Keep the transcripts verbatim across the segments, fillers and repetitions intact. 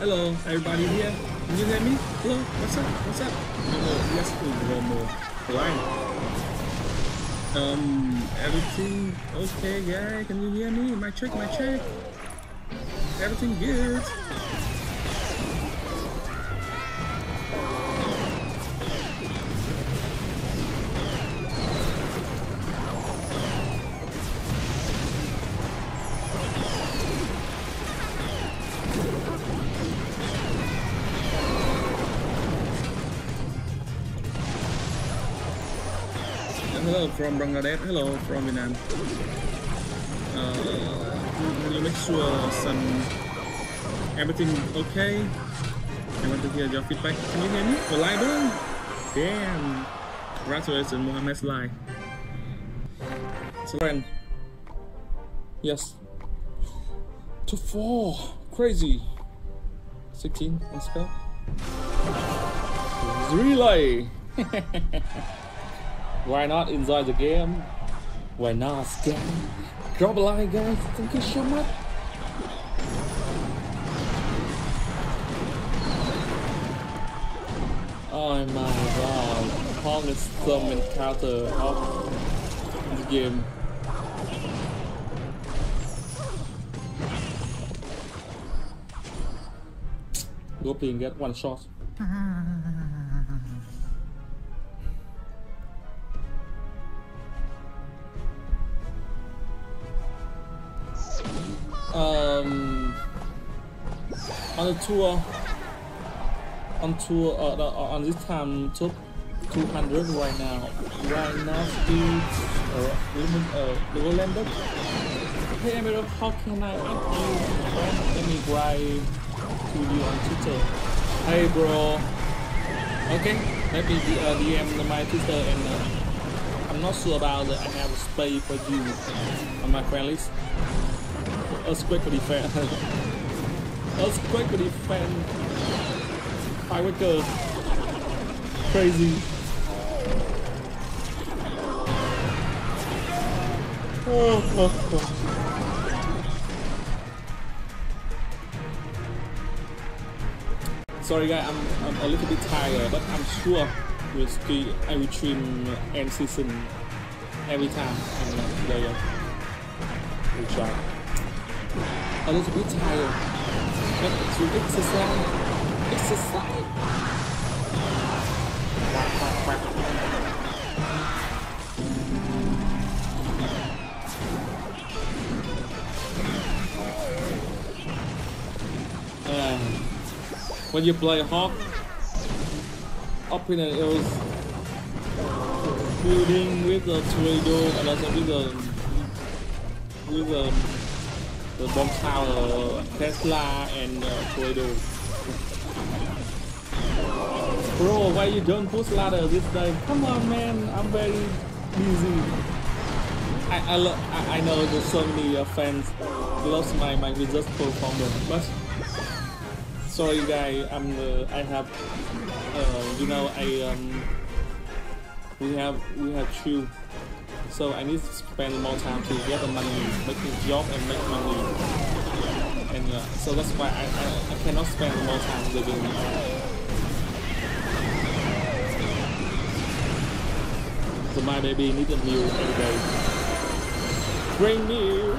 Hello, everybody here. Can you hear me? Hello, what's up? What's up? Oh, yes, one more line. Um, everything okay, guy? Can you hear me? My check, my check. Everything good. Hello from Bangladesh, hello from Vietnam. Uh, you make sure some everything okay? I want to hear your feedback. Can you hear me? Oh, live on? Damn. Congratulations, Mohammed's live. So friend. Yes. To four. Crazy. sixteen, let's go. Relay. Why not enjoy the game? Why not scam? Drop a like, guys. Thank you so much. Oh my god. Some encounter of the game. Go play and get one shot. Um, on the tour, on tour, uh, the, uh, on this time top two hundred right now. Right now, still uh, landed. Hey, Mhero, how can I help you? Let me write to you on Twitter. Hey, bro. Okay, let me uh, D M my Twitter, and uh, I'm not sure about that. I have a space for you on my friend list. Earthquake for defense. Earthquake for defense. Fireworker. Crazy. Oh, oh, oh. Sorry, guys. I'm I'm a little bit tired, but I'm sure we'll stream. I will stream end season every time. And there you go. We'll try. A little bit tired, but to exercise, exercise. Uh, when you play hawk, up in the hills, building with the tornado and also with the with the. The bomb tower, Tesla, and uh, Tornado. Bro, why you don't push ladder this time? Come on, man, I'm very busy. I I, lo I, I know there's so many uh, fans lost my my just performance, but sorry, guys. I'm uh, I have uh, you know I um we have we have two. So I need to spend more time to get the money, make a job and make money. And uh, so that's why I, I, I cannot spend more time living. So my baby needs a meal every day. Great meal!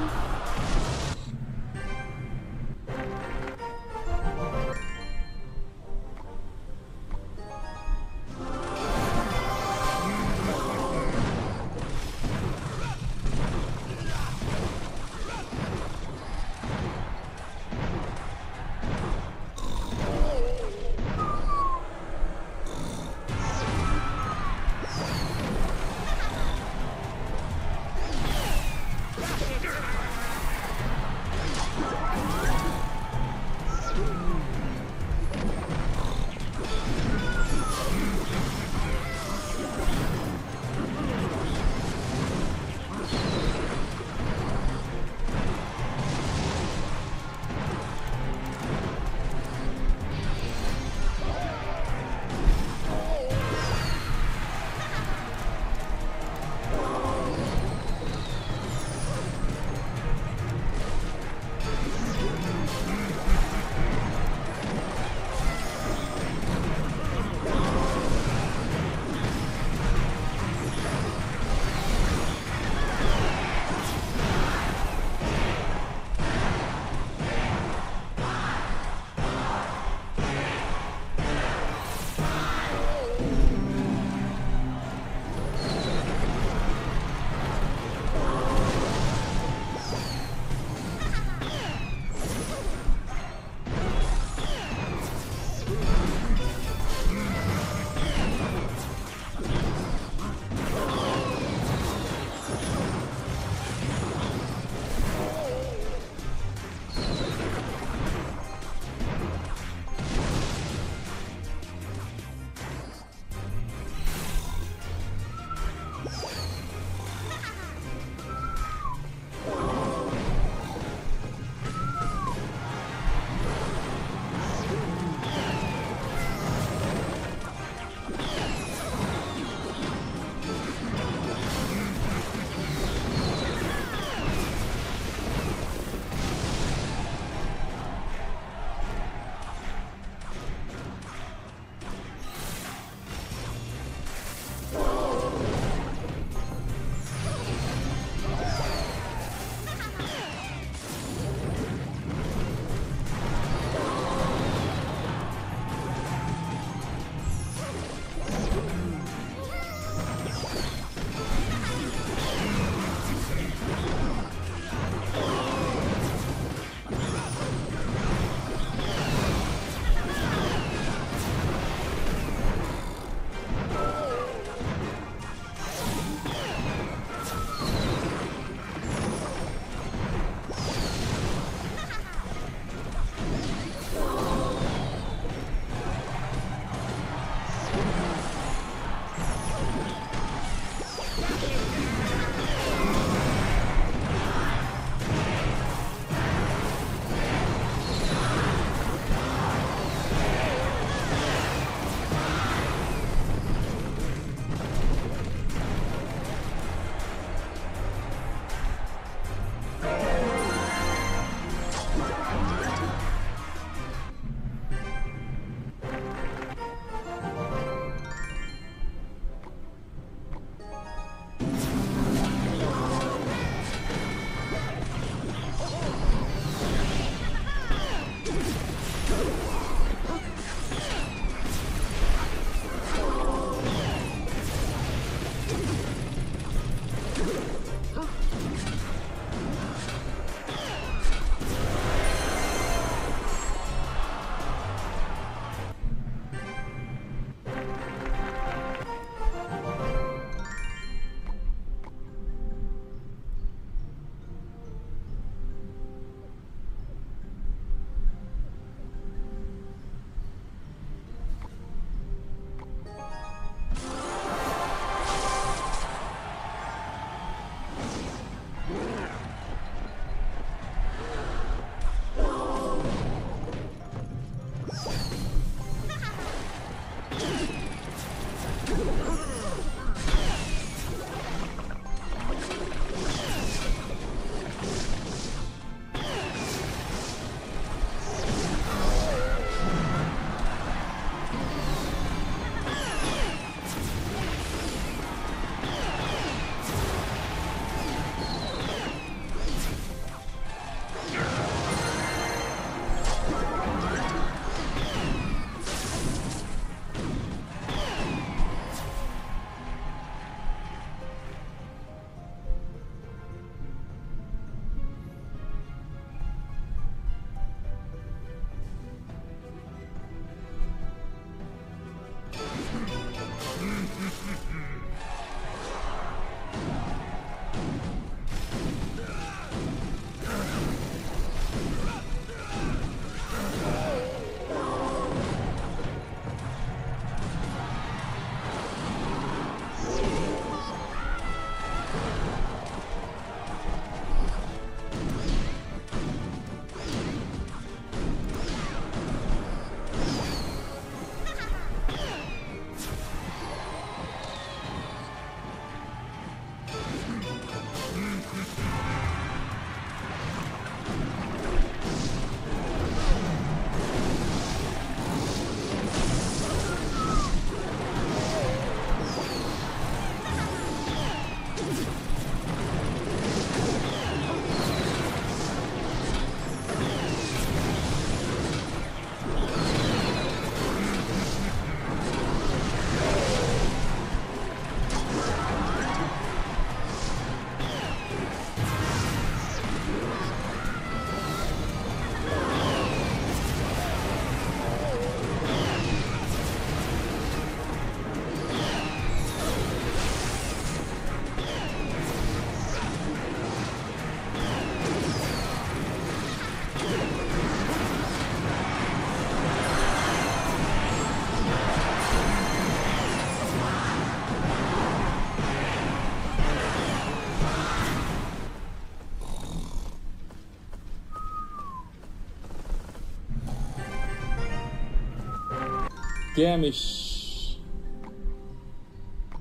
damage.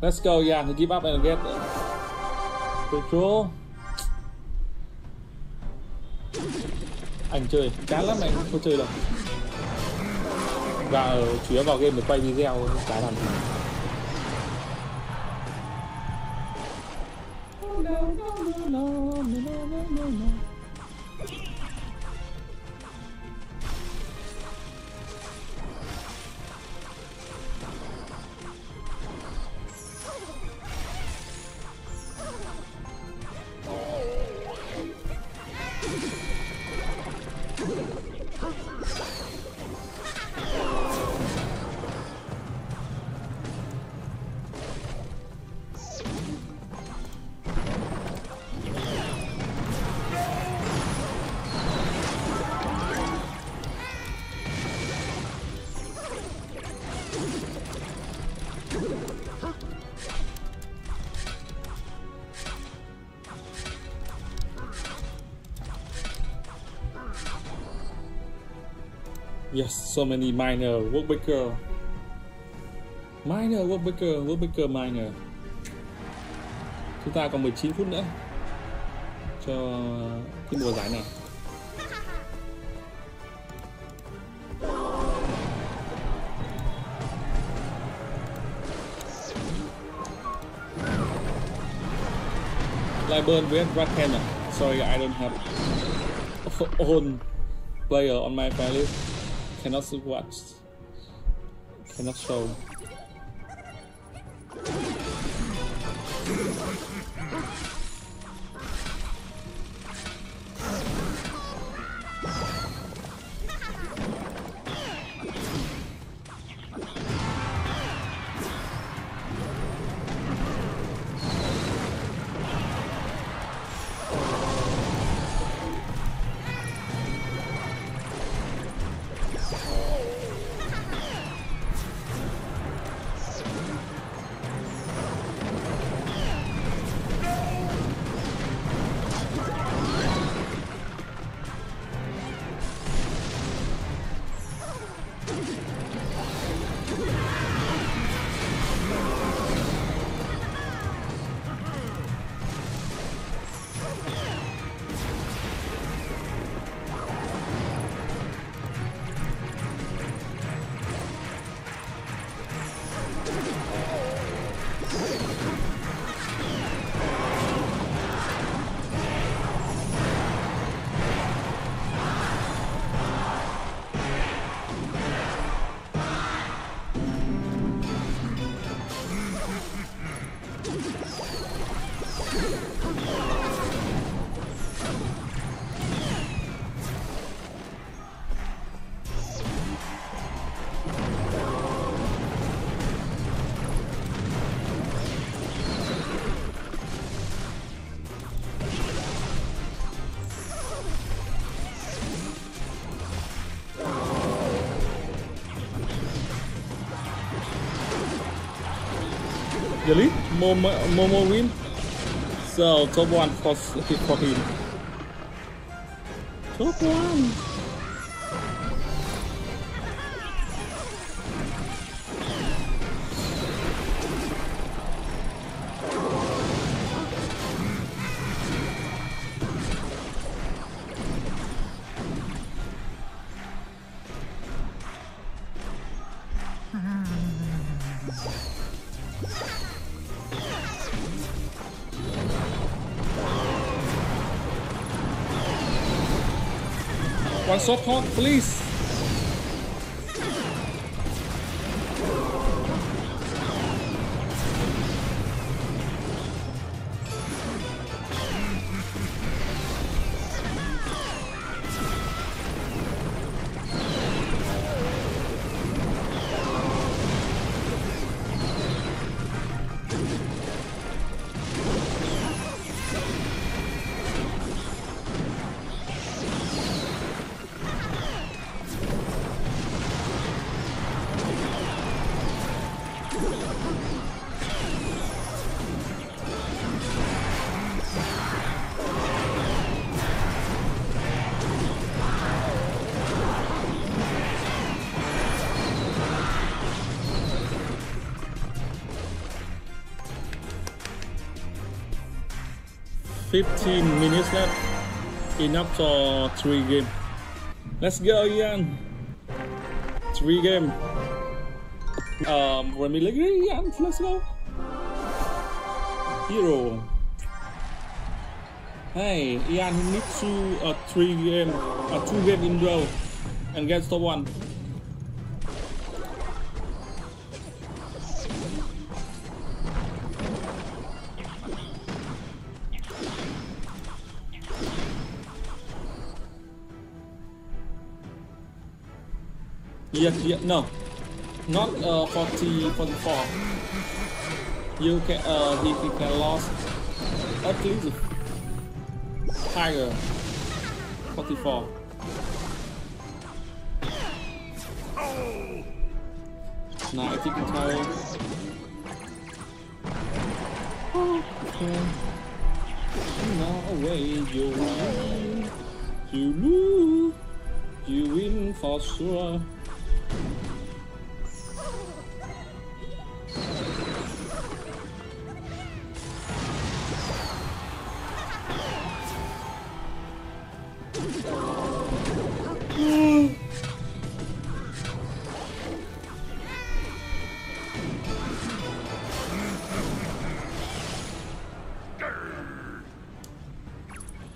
Let's go, yeah, to give up and get control. Anh chơi chán lắm, anh không chơi đâu. Và chủ yếu vào game để quay video cái làm gì. Yes, so many miner, workbaker, miner, workbaker, workbaker, miner. Chúng ta còn mười chín phút nữa cho cái mùa giải này. Liburn với Rakan à? Sorry, I don't have own player on my playlist. Cannot watch, cannot show. Delete Momo, Momo win. So top one for for him. Top one. One shot hot, please. fifteen minutes left. Enough for three games. Let's go, Ian. Three games. Um, Premier League, Ian. Let's go. Hero. Hey, Ian needs two or uh, three games, uh, two games in row, and gets top one. Yeah, yeah, no, not uh, forty, forty-four. You can, uh, he, he can lose at least higher, forty-four. Now I think it's higher. Okay. Now away you win, you lose, you win for sure.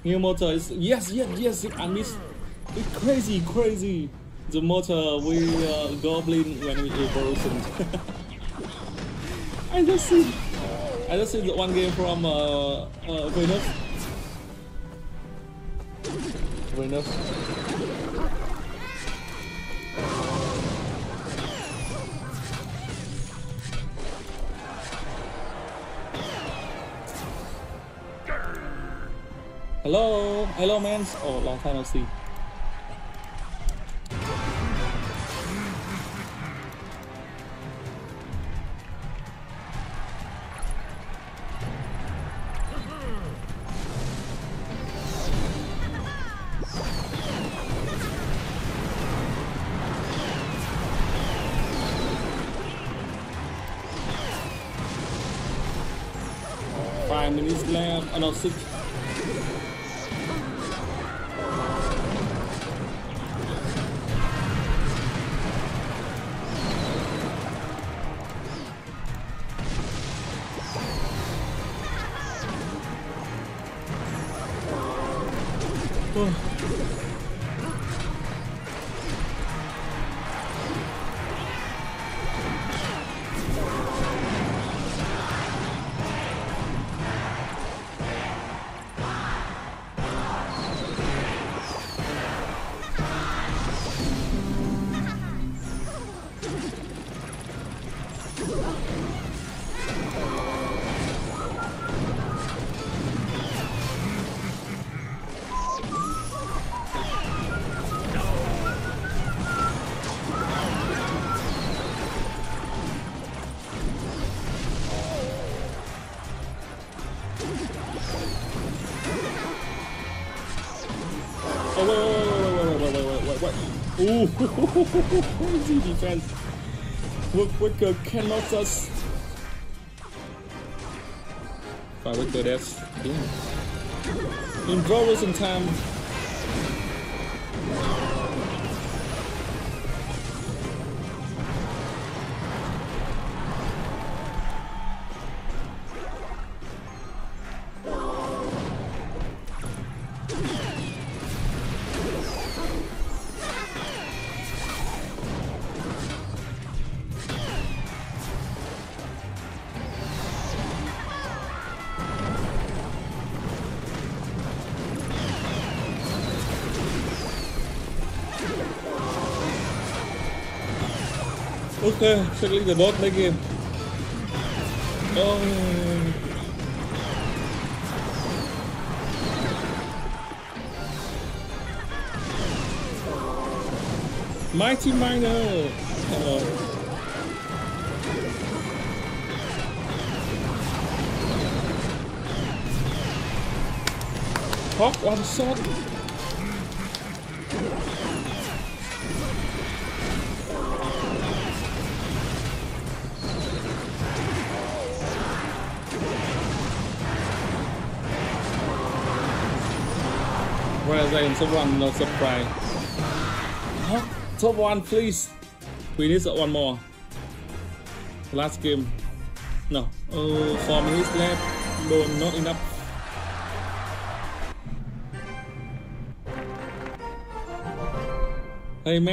New motor is yes, yes, yes. I miss it. Crazy, crazy. The motor we uh, goblin when we evolution. I just see, I just see the one game from uh, uh, Venus. Venus. Hello, hello, man. Oh, long time no see. Five minutes left. Oh, no, six. Ooh, crazy defense. Work Wicker cannot us. Five Wicker, that's yeah. In progress in time. Okay, circling the bot again. Oh. Mighty Miner. Hello. Hop one shot. Where they in top one, no surprise. Huh? Top one, please. We need one more. Last game. No. Uh, four minutes left. No, not enough. Hey man.